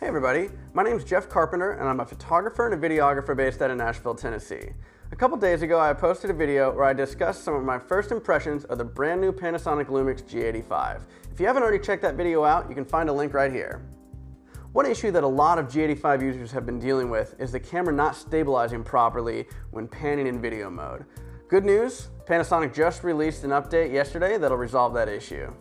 Hey everybody, my name is Jeff Carpenter and I'm a photographer and a videographer based out of Nashville, Tennessee. A couple days ago I posted a video where I discussed some of my first impressions of the brand new Panasonic Lumix G85. If you haven't already checked that video out, you can find a link right here. One issue that a lot of G85 users have been dealing with is the camera not stabilizing properly when panning in video mode. Good news, Panasonic just released an update yesterday that'll resolve that issue.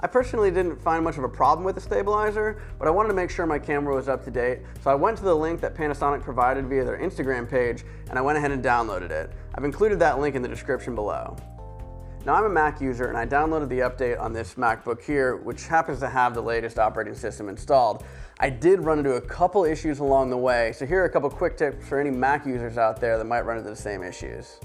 I personally didn't find much of a problem with the stabilizer, but I wanted to make sure my camera was up to date, so I went to the link that Panasonic provided via their Instagram page and I went ahead and downloaded it. I've included that link in the description below. Now I'm a Mac user and I downloaded the update on this MacBook here, which happens to have the latest operating system installed. I did run into a couple issues along the way, so here are a couple quick tips for any Mac users out there that might run into the same issues.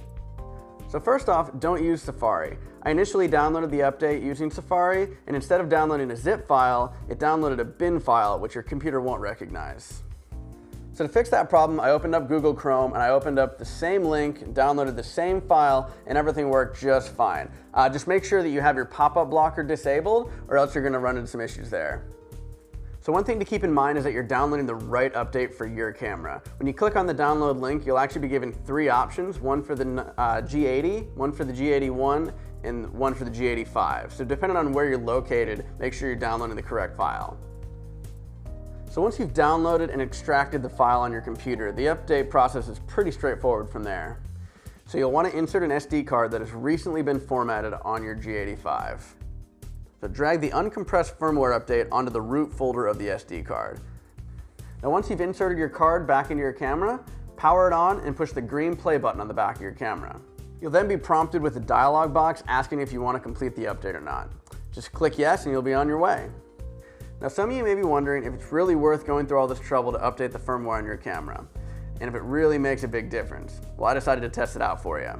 So first off, don't use Safari. I initially downloaded the update using Safari, and instead of downloading a zip file, it downloaded a bin file, which your computer won't recognize. So to fix that problem, I opened up Google Chrome, and I opened up the same link, downloaded the same file, and everything worked just fine. Just make sure that you have your pop-up blocker disabled, or else you're gonna run into some issues there. So one thing to keep in mind is that you're downloading the right update for your camera. When you click on the download link, you'll actually be given three options, one for the G80, one for the G81, and one for the G85. So depending on where you're located, make sure you're downloading the correct file. So once you've downloaded and extracted the file on your computer, the update process is pretty straightforward from there. So you'll want to insert an SD card that has recently been formatted on your G85. So drag the uncompressed firmware update onto the root folder of the SD card. Now once you've inserted your card back into your camera, power it on and push the green play button on the back of your camera. You'll then be prompted with a dialog box asking if you want to complete the update or not. Just click yes and you'll be on your way. Now some of you may be wondering if it's really worth going through all this trouble to update the firmware on your camera, and if it really makes a big difference. Well, I decided to test it out for you.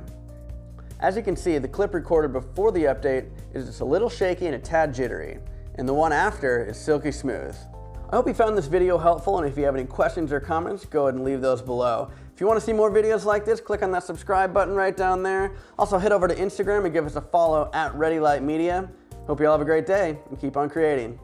As you can see, the clip recorded before the update is just a little shaky and a tad jittery, and the one after is silky smooth. I hope you found this video helpful, and if you have any questions or comments, go ahead and leave those below. If you want to see more videos like this, click on that subscribe button right down there. Also head over to Instagram and give us a follow at ReadyLight Media. Hope you all have a great day, and keep on creating.